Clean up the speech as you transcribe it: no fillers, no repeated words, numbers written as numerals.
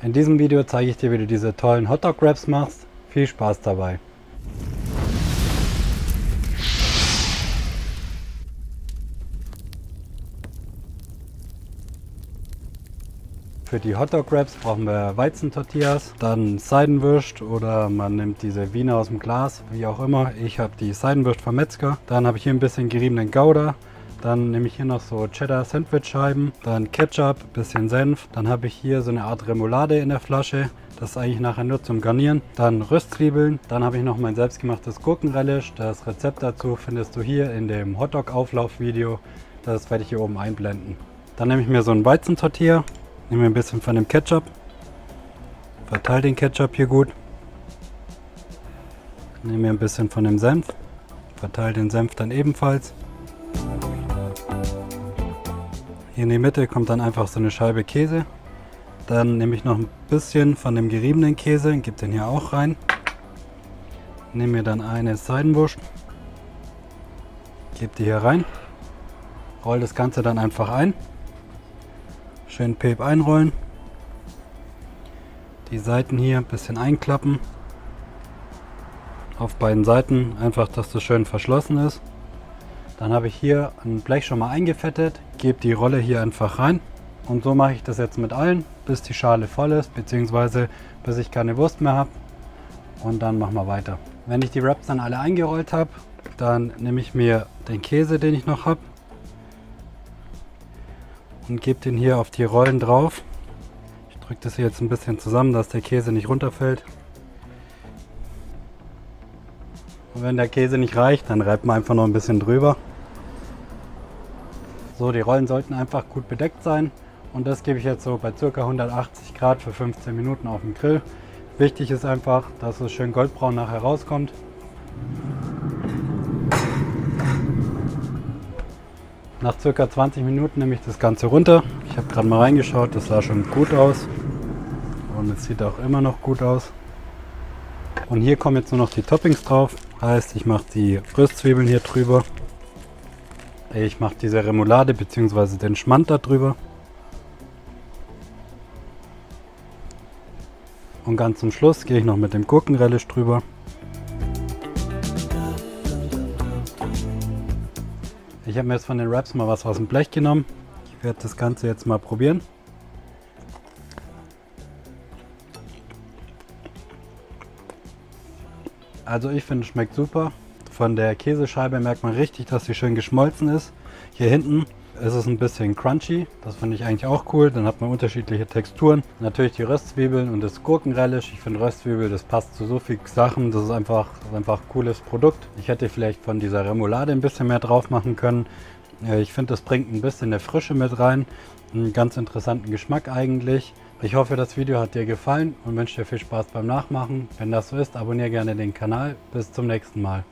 In diesem Video zeige ich dir, wie du diese tollen Hotdog Wraps machst. Viel Spaß dabei! Für die Hotdog Wraps brauchen wir Weizentortillas, dann Seidenwürst oder man nimmt diese Wiener aus dem Glas, wie auch immer. Ich habe die Seidenwürst vom Metzger, dann habe ich hier ein bisschen geriebenen Gouda. Dann nehme ich hier noch so Cheddar-Sandwich-Scheiben, dann Ketchup, bisschen Senf. Dann habe ich hier so eine Art Remoulade in der Flasche. Das ist eigentlich nachher nur zum Garnieren. Dann Röstzwiebeln. Dann habe ich noch mein selbstgemachtes Gurkenrelish. Das Rezept dazu findest du hier in dem Hotdog-Auflauf-Video. Das werde ich hier oben einblenden. Dann nehme ich mir so einen Weizentortilla. Nehme mir ein bisschen von dem Ketchup. Verteile den Ketchup hier gut. Nehme mir ein bisschen von dem Senf. Verteile den Senf dann ebenfalls. Hier in die Mitte kommt dann einfach so eine Scheibe Käse. Dann nehme ich noch ein bisschen von dem geriebenen Käse, gebe den hier auch rein. Nehme mir dann eine Seidenwurst, gebe die hier rein. Roll das Ganze dann einfach ein. Schön pep einrollen. Die Seiten hier ein bisschen einklappen. Auf beiden Seiten einfach, dass das schön verschlossen ist. Dann habe ich hier ein Blech schon mal eingefettet, gebe die Rolle hier einfach rein und so mache ich das jetzt mit allen, bis die Schale voll ist, beziehungsweise bis ich keine Wurst mehr habe und dann machen wir weiter. Wenn ich die Wraps dann alle eingerollt habe, dann nehme ich mir den Käse, den ich noch habe und gebe den hier auf die Rollen drauf. Ich drücke das hier jetzt ein bisschen zusammen, dass der Käse nicht runterfällt. Und wenn der Käse nicht reicht, dann reibt man einfach noch ein bisschen drüber. So, die Rollen sollten einfach gut bedeckt sein und das gebe ich jetzt so bei ca. 180 Grad für 15 Minuten auf den Grill. Wichtig ist einfach, dass es schön goldbraun nachher rauskommt. Nach ca. 20 Minuten nehme ich das Ganze runter. Ich habe gerade mal reingeschaut, das sah schon gut aus und es sieht auch immer noch gut aus. Und hier kommen jetzt nur noch die Toppings drauf. Heißt, ich mache die Röstzwiebeln hier drüber. Ich mache diese Remoulade bzw. den Schmand da drüber. Und ganz zum Schluss gehe ich noch mit dem Gurkenrelish drüber. Ich habe mir jetzt von den Wraps mal was aus dem Blech genommen. Ich werde das Ganze jetzt mal probieren. Also ich finde, es schmeckt super. Von der Käsescheibe merkt man richtig, dass sie schön geschmolzen ist. Hier hinten ist es ein bisschen crunchy. Das finde ich eigentlich auch cool. Dann hat man unterschiedliche Texturen. Natürlich die Röstzwiebeln und das Gurkenrelish. Ich finde Röstzwiebeln, das passt zu so vielen Sachen. Das ist einfach ein cooles Produkt. Ich hätte vielleicht von dieser Remoulade ein bisschen mehr drauf machen können. Ich finde, das bringt ein bisschen der Frische mit rein. Einen ganz interessanten Geschmack eigentlich. Ich hoffe, das Video hat dir gefallen und wünsche dir viel Spaß beim Nachmachen. Wenn das so ist, abonniere gerne den Kanal. Bis zum nächsten Mal.